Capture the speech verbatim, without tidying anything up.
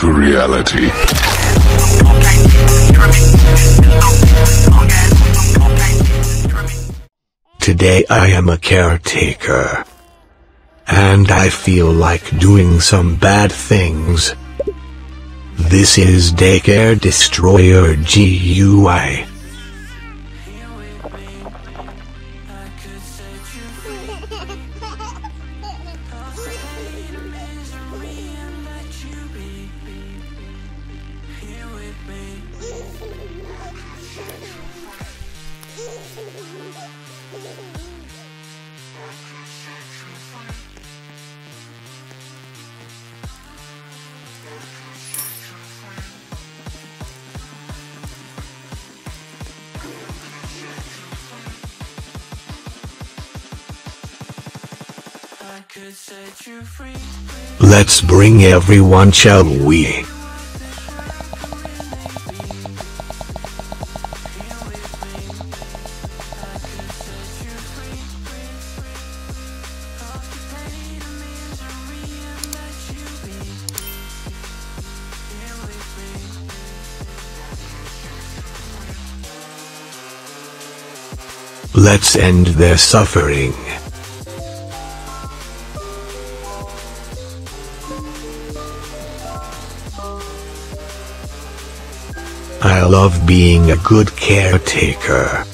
to reality. Today I am a caretaker. And I feel like doing some bad things. This is Daycare Destroyer G U I. Let's bring everyone, shall we? Let's end their suffering. I love being a good caretaker.